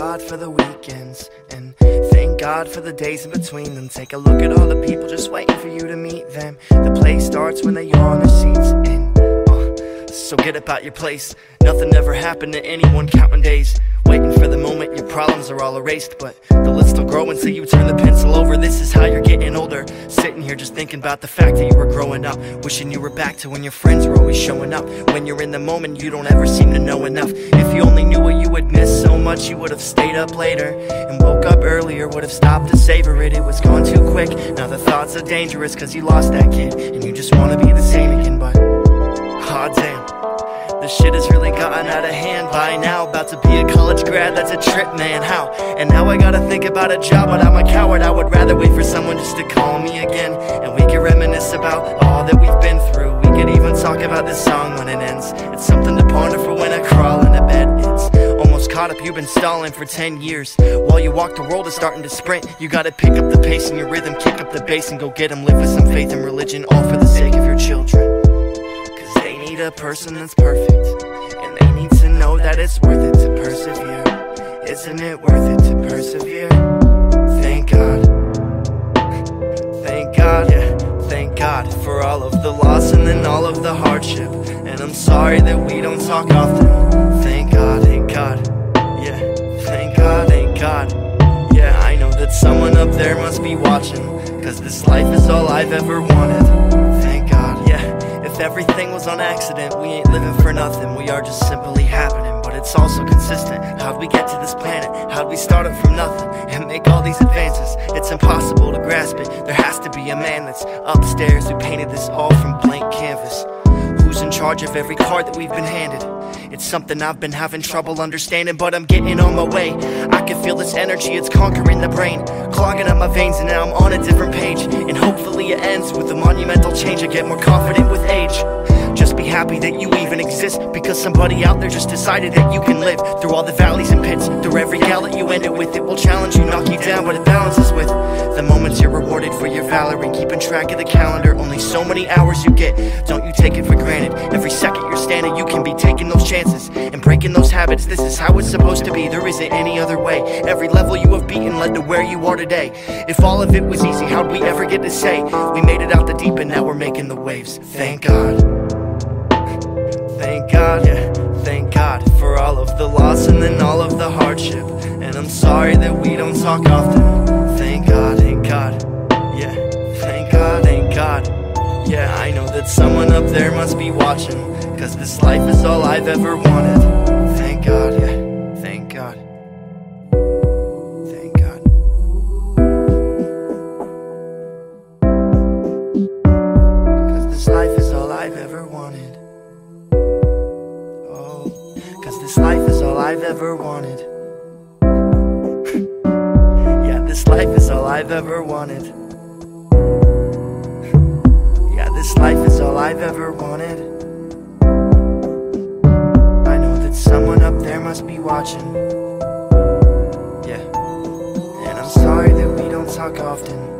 God for the weekends, and thank God for the days in between them. Take a look at all the people just waiting for you to meet them. The play starts when they yawn their seats in. So get up out your place. Nothing ever happened to anyone counting days, waiting for the moment your problems are all erased. But the list will grow until you turn the pencil over. This is how you're getting older, sitting here just thinking about the fact that you were growing up, wishing you were back to when your friends were always showing up. When you're in the moment, you don't ever seem to know enough. If you only knew what you would miss so much, you would have stayed up later and woke up earlier, would have stopped to savor it. It was gone too quick, now the thoughts are dangerous, cause you lost that kid and you just wanna be the same again. But aw damn, this shit has really gotten out of hand by now. About to be a college grad, that's a trip, man, how? And now I gotta think about a job, but I'm a coward. I would rather wait for someone just to call me again, and we can reminisce about all that we've been through. We could even talk about this song when it ends. It's something to ponder for when I crawl into bed. It's almost caught up, you've been stalling for 10 years. While you walk, the world is starting to sprint. You gotta pick up the pace and your rhythm, kick up the bass and go get them. Live with some faith and religion, all for the sake of your children. A person that's perfect, and they need to know that it's worth it to persevere. Isn't it worth it to persevere? Thank God. Thank God, yeah. Thank God for all of the loss and then all of the hardship. And I'm sorry that we don't talk often. Thank God, thank God. Yeah, thank God, thank God. Yeah, I know that someone up there must be watching, cause this life is all I've ever wanted. Everything was on accident, we ain't living for nothing. We are just simply happening, but it's also consistent. How'd we get to this planet? How'd we start it from nothing and make all these advances? It's impossible to grasp it. There has to be a man that's upstairs who painted this all from blank canvas, who's in charge of every card that we've been handed. It's something I've been having trouble understanding, but I'm getting on my way. I can feel this energy, it's conquering the brain, clogging up my veins, and now I'm on a different page. And hopefully it ends with a monumental change. I get more confident with age. Just be happy that you even exist, because somebody out there just decided that you can live through all the valleys and pits, through every gal that you end it with. It will challenge you, knock you down, but it balances with the moments you're rewarded for your valor. And keeping track of the calendar, only so many hours you get. Don't you take it for granted. Every second you're standing, you can be taking those chances and breaking those habits. This is how it's supposed to be, there isn't any other way. Every level you have beaten led to where you are today. If all of it was easy, how'd we ever get to say we made it out the deep and now we're making the waves? Thank God. Thank God, yeah. Thank God for all of the loss and then all of the hardship. And I'm sorry that we don't talk often. Thank God, thank God. Yeah, thank God, thank God. Yeah, I know that someone up there must be watching, cause this life is all I've ever wanted. Thank God, yeah. Thank God. Thank God. Cause this life is all I've ever wanted. This life is all I've ever wanted. Yeah, this life is all I've ever wanted. Yeah, this life is all I've ever wanted. I know that someone up there must be watching. Yeah, and I'm sorry that we don't talk often.